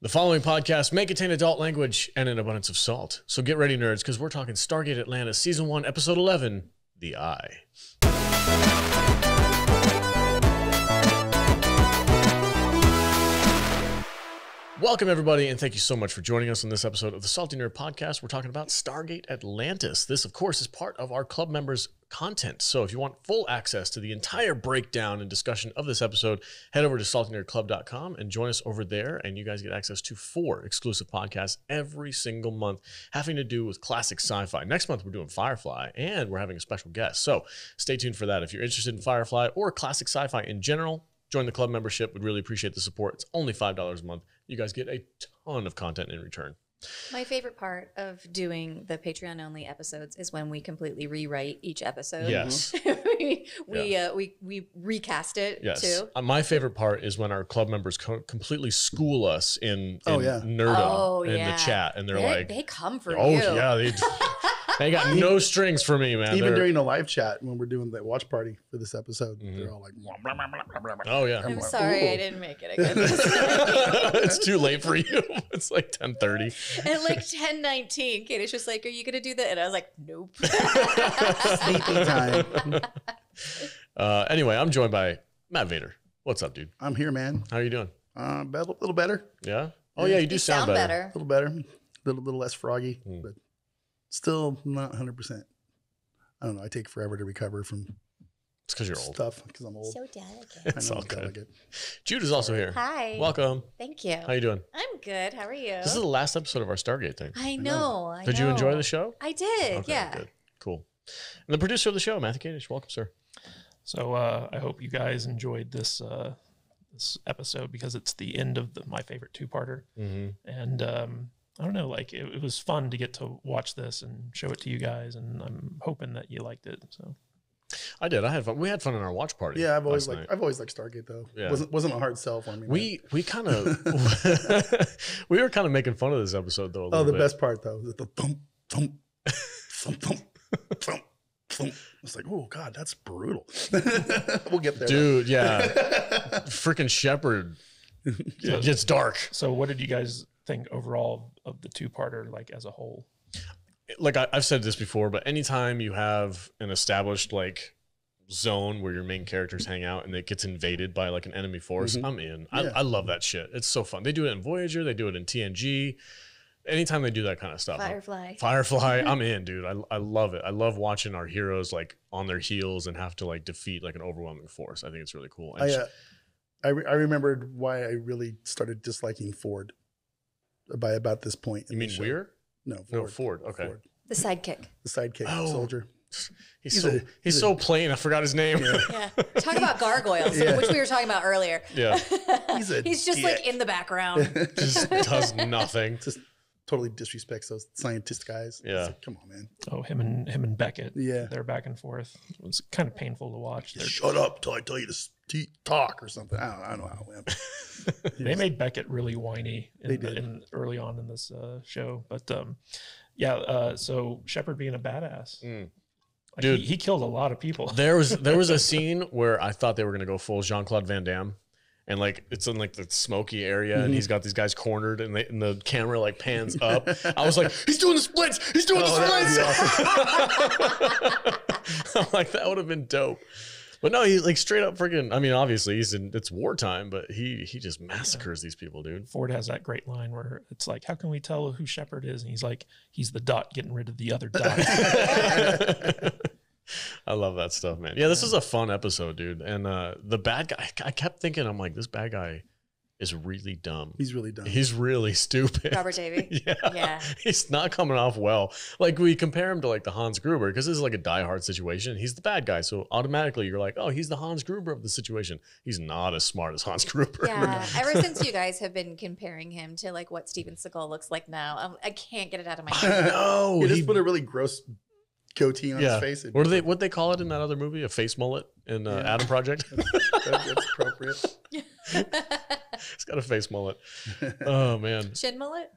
The following podcast may contain adult language and an abundance of salt. So get ready, nerds, because we're talking Stargate Atlantis, Season 1, Episode 11, The Eye. Welcome, everybody, and thank you so much for joining us on this episode of the Salty Nerd Podcast. We're talking about Stargate Atlantis. This, of course, is part of our club members' content. So if you want full access to the entire breakdown and discussion of this episode, head over to saltynerdclub.com and join us over there, and you guys get access to 4 exclusive podcasts every single month having to do with classic sci-fi. Next month, we're doing Firefly, and we're having a special guest. So stay tuned for that. If you're interested in Firefly or classic sci-fi in general, join the club membership. We'd really appreciate the support. It's only $5 a month. You guys get a ton of content in return. My favorite part of doing the Patreon-only episodes is when we completely rewrite each episode. Yes. we recast it, yes, too. My favorite part is when our club members completely school us in nerdom in the chat. And they come for you. Oh, yeah. They got no strings for me, man. Even during the live chat when we're doing the watch party for this episode, they're all like, blah, blah, blah, blah, blah, blah. Oh, yeah. I'm sorry. Ooh. I didn't make it again. It's too late for you. It's like 10:30. And like 10:19, Kadish was like, are you going to do that? And I was like, nope. Sleepy time. Anyway, I'm joined by Matt Vader. What's up, dude? I'm here, man. How are you doing? A little better. Yeah? Oh, yeah, you do sound better. A little better. A little less froggy, but still not 100%. I don't know. I take forever to recover from. It's because you're old. Stuff because I'm old. So delicate. It's all good. Delicate. Jude is also here. Hi. Welcome. Thank you. How you doing? I'm good. How are you? This is the last episode of our Stargate thing. I know. Did you enjoy the show? I did. Okay, yeah. Good. Cool. And the producer of the show, Matthew Kadish. Welcome, sir. So I hope you guys enjoyed this this episode because it's the end of my favorite two-parter, and. I don't know, like it was fun to get to watch this and show it to you guys, and I'm hoping that you liked it. So I did. I had fun. We had fun in our watch party. Yeah, I've always liked Stargate though. Yeah. Wasn't a hard sell for me. We kind of we were kind of making fun of this episode though. A little bit. Best part though was the thump thump thump thump thump thump. It's like, oh God, that's brutal. We'll get there, dude. Though. Yeah, freaking Sheppard. It gets dark. So what did you guys think overall of the two-parter, like as a whole? Like I've said this before, but anytime you have an established like zone where your main characters hang out and it gets invaded by like an enemy force, I'm in. Yeah. I love that shit. It's so fun. They do it in Voyager. They do it in TNG. Anytime they do that kind of stuff. Firefly. I'm in, dude. I love it. I love watching our heroes like on their heels and have to like defeat like an overwhelming force. I think it's really cool. And I remembered why I really started disliking Ford. By about this point. You mean Weir? No, Ford. No, Ford. Okay. Ford. The sidekick. The sidekick. Oh. Soldier. He's so plain. I forgot his name. Yeah. Yeah. Talk about gargoyles, which we were talking about earlier. Yeah. He's just like in the background. Just does nothing. Just totally disrespects those scientist guys. Yeah. Like, come on, man. Oh, him and Beckett. Yeah. They're back and forth. It was kind of painful to watch. Shut up till I tell you to talk or something. I don't know how it went. They made Beckett really whiny early on in this show, but so Sheppard being a badass, like, dude, he killed a lot of people. There was a scene where I thought they were gonna go full Jean-Claude Van Damme, and like it's in like the smoky area, and he's got these guys cornered, and the camera like pans up. I was like, he's doing the splits. He's doing the splits. Awesome. I'm like, that would have been dope. But no, he's like straight up freaking. I mean, obviously it's wartime, but he just massacres these people, dude. Ford has that great line where it's like, "How can we tell who Sheppard is?" And he's like, "He's the dot getting rid of the other dot." I love that stuff, man. Yeah, this is a fun episode, dude. And the bad guy, I kept thinking, I'm like, this bad guy is really dumb. He's really dumb. He's really stupid. Robert Davi. Yeah. He's not coming off well. Like we compare him to like the Hans Gruber because this is like a diehard situation. He's the bad guy. So automatically you're like, oh, he's the Hans Gruber of the situation. He's not as smart as Hans Gruber. Yeah. Ever since you guys have been comparing him to like what Steven Seagal looks like now, I can't get it out of my head. No. He just put a really gross goatee on his face. What they call it in that other movie? A face mullet in Adam Project? That's appropriate. It's got a face mullet. Oh, man. Chin mullet?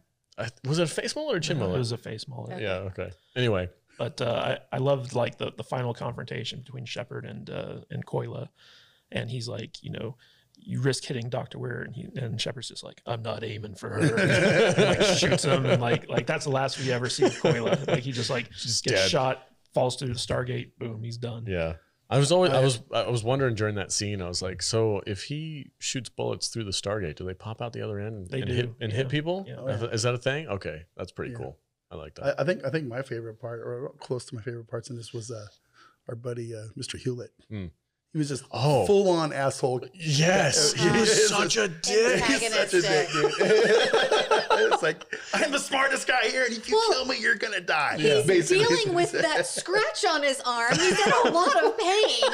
Was it a face mullet or chin mullet? It was a face mullet. Okay. Yeah, okay. Anyway. But I loved like the final confrontation between Sheppard and Kolya. And he's like, you risk hitting Dr. Weir, and Sheppard's just like, I'm not aiming for her. And, like, shoots him, and like that's the last we ever see of Kolya. Like he just just gets dead. Shot, falls through the Stargate, boom, he's done. Yeah. I was wondering during that scene, I was like, so if he shoots bullets through the Stargate, do they pop out the other end and hit people? Yeah. Oh, yeah. Is that a thing? Okay. That's pretty cool. I like that. I think my favorite part, or close to my favorite parts in this, was our buddy Mr. Hewlett. Mm. He was just full on asshole. Yes. He was such a dick. He's such a dick, dude. It's like, I'm the smartest guy here, and if you kill me, you're going to die. He's dealing with that scratch on his arm. He's in a lot of pain.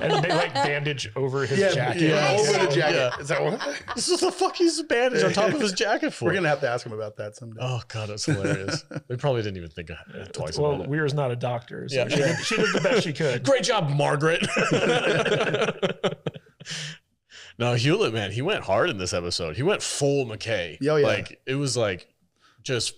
And they bandage over his jacket. Yeah, over the jacket. Yeah. Is that what? This is the fuck he's bandaged on top of his jacket for. We're going to have to ask him about that someday. Oh, God, that's hilarious. We probably didn't even think twice about it. Well, Weir's not a doctor, so she did the best she could. Great job, Margaret. No, Hewlett, man, he went hard in this episode. He went full McKay. Oh, yeah. Like, it was like, just,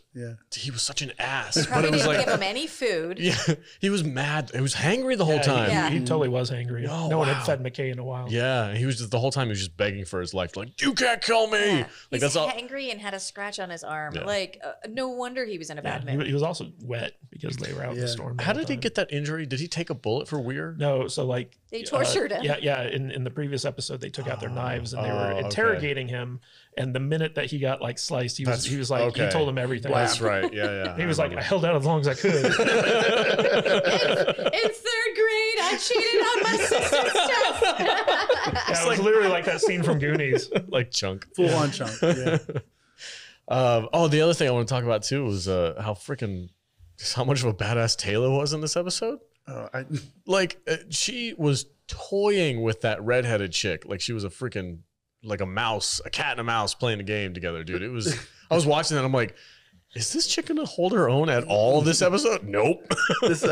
he was such an ass. Probably didn't give him any food. Yeah, he was mad. He was hangry the whole time. He totally was hangry. Oh, no one had fed McKay in a while. Yeah, he was just, the whole time, he was just begging for his life. Like, you can't kill me. Yeah. Like, he's hangry and had a scratch on his arm. Yeah. Like, no wonder he was in a bad mood. He was also wet because they were out in the storm. How did he get that injury? Did he take a bullet for Weir? No, so like. They tortured him. Yeah, in the previous episode, they took out their knives and they were interrogating him. And the minute that he got like sliced, he was like, you told him everything. Wow. That's right. Yeah. He was like, I held out as long as I could. In third grade, I cheated on my sister's stuff. It's like literally like that scene from Goonies. Like Chunk. Full on Chunk. Yeah. The other thing I want to talk about too was how much of a badass Teyla was in this episode. She was toying with that redheaded chick. Like she was a freaking... like a cat and a mouse playing a game together, dude. It was, I was watching that. I'm like, is this chick going to hold her own at all this episode? Nope. This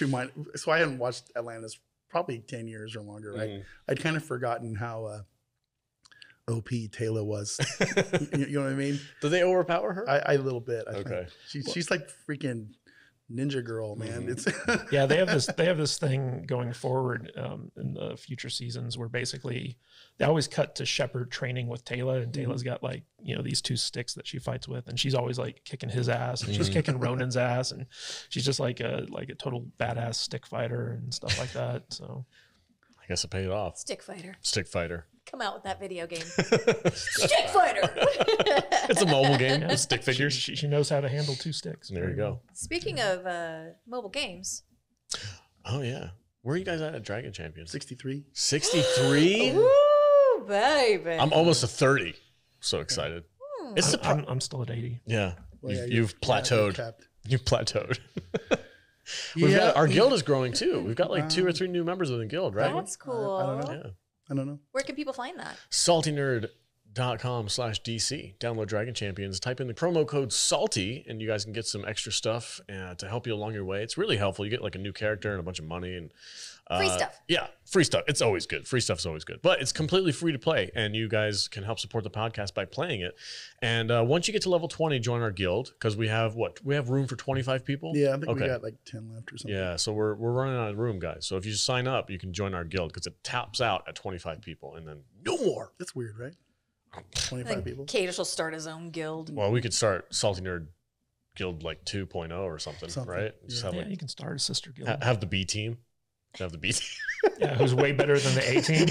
reminds, so I hadn't watched Atlantis probably 10 years or longer, right? Mm. I'd kind of forgotten how OP Teyla was. You know what I mean? Do they overpower her? A little bit. I think. She's like freaking Ninja Girl, man. It's they have this thing going forward in the future seasons where basically they always cut to Sheppard training with Teyla, and Tayla's got like, these two sticks that she fights with, and she's always like kicking his ass, and she's kicking Ronan's ass, and she's just like a total badass stick fighter and stuff like that. So I guess it paid off. Stick fighter. Come out with that video game. Stick Fighter. It's a mobile game with stick figures. She knows how to handle two sticks. There you go. Speaking of mobile games. Oh, yeah. Where are you guys at Dragon Champions? 63. 63? Ooh, baby. I'm almost a 30. So excited. I'm still at 80. Yeah. Well, you've plateaued. You've plateaued. Our guild is growing, too. We've got like 2 or 3 new members of the guild, right? That's cool. I don't know. Yeah. I don't know. Where can people find that? SaltyNerd.com/DC. Download Dragon Champions. Type in the promo code SALTY, and you guys can get some extra stuff to help you along your way. It's really helpful. You get like a new character and a bunch of money. And free stuff. Yeah, free stuff. It's always good. Free stuff's always good. But it's completely free to play, and you guys can help support the podcast by playing it. And once you get to level 20, join our guild, because we have what? We have room for 25 people? Yeah, I think we got like 10 left or something. Yeah, so we're running out of room, guys. So if you sign up, you can join our guild, because it taps out at 25 people, and then no more. That's weird, right? 25 people. Kadish will start his own guild. Well, we could start Salty Nerd Guild like 2.0 or something, right? Yeah. Just have you can start a sister guild. Have the B team. Have the B team. Who's way better than the A team.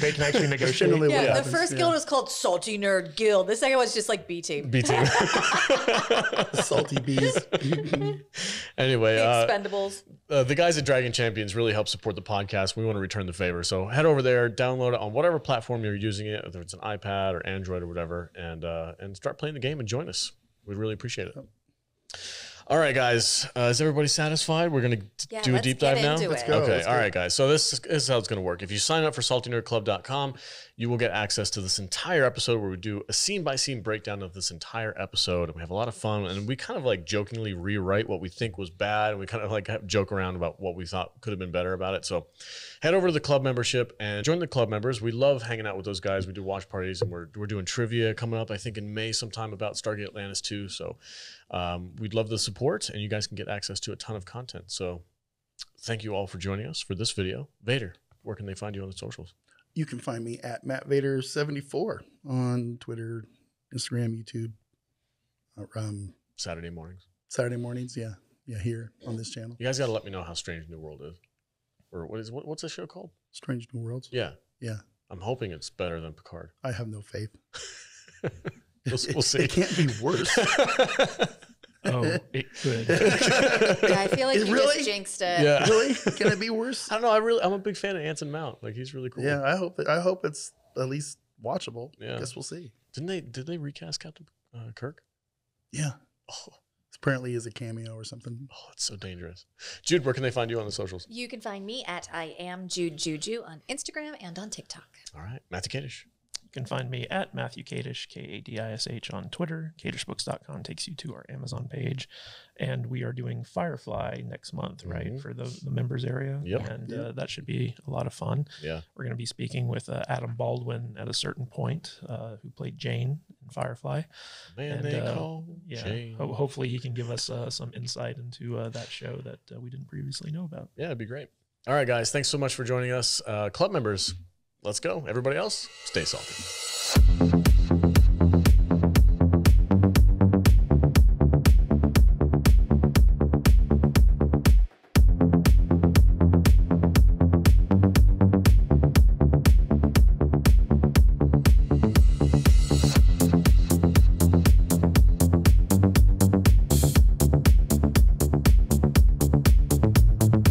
They can actually negotiate. The first guild was called Salty Nerd Guild. The second was just like B team. B team. Salty Bees. Anyway. Expendables. The guys at Dragon Champions really help support the podcast. We want to return the favor. So head over there, download it on whatever platform you're using it, whether it's an iPad or Android or whatever, and start playing the game and join us. We'd really appreciate it. All right, guys. Is everybody satisfied? We're going to do a deep dive now? Let's go. Okay. All right, guys. So this is how it's going to work. If you sign up for saltynerdclub.com, you will get access to this entire episode where we do a scene-by-scene breakdown of this entire episode. And we have a lot of fun. And we kind of like jokingly rewrite what we think was bad. And we kind of like joke around about what we thought could have been better about it. So head over to the club membership and join the club members. We love hanging out with those guys. We do watch parties, and we're doing trivia coming up, I think, in May sometime about Stargate Atlantis 2. So we'd love the support, and you guys can get access to a ton of content. So thank you all for joining us for this video. Vader, where can they find you on the socials? You can find me at Matt Vader 74 on Twitter, Instagram, YouTube. Saturday mornings. Saturday mornings, yeah. Yeah, here on this channel. You guys got to let me know how Strange New World is. Or what is what's the show called? Strange New Worlds. Yeah. Yeah. I'm hoping it's better than Picard. I have no faith. We'll see. It can't be worse. Oh, it could. Yeah, I feel like you really just jinxed it. Yeah. Really? Can it be worse? I don't know. I'm a big fan of Anson Mount. Like, he's really cool. Yeah, I hope it's at least watchable. Yeah. I guess we'll see. Did they recast Captain Kirk? Yeah. Oh. Apparently is a cameo or something. Oh, it's so dangerous. Jude, where can they find you on the socials? You can find me at I Am Jude Juju on Instagram and on TikTok. All right. Matthew Kadish. You can find me at Matthew Kadish, K-A-D-I-S-H on Twitter. KadishBooks.com takes you to our Amazon page. And we are doing Firefly next month, right? Mm-hmm. For the members area. Yep. And that should be a lot of fun. Yeah. We're going to be speaking with Adam Baldwin at a certain point, who played Jane in Firefly. Man, and they call Jane. Hopefully he can give us some insight into that show that we didn't previously know about. Yeah, it'd be great. All right, guys. Thanks so much for joining us. Club members, let's go. Everybody else, stay salty.